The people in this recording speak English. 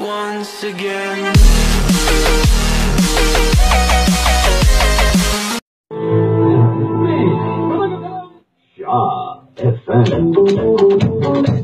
once again. Shot FM.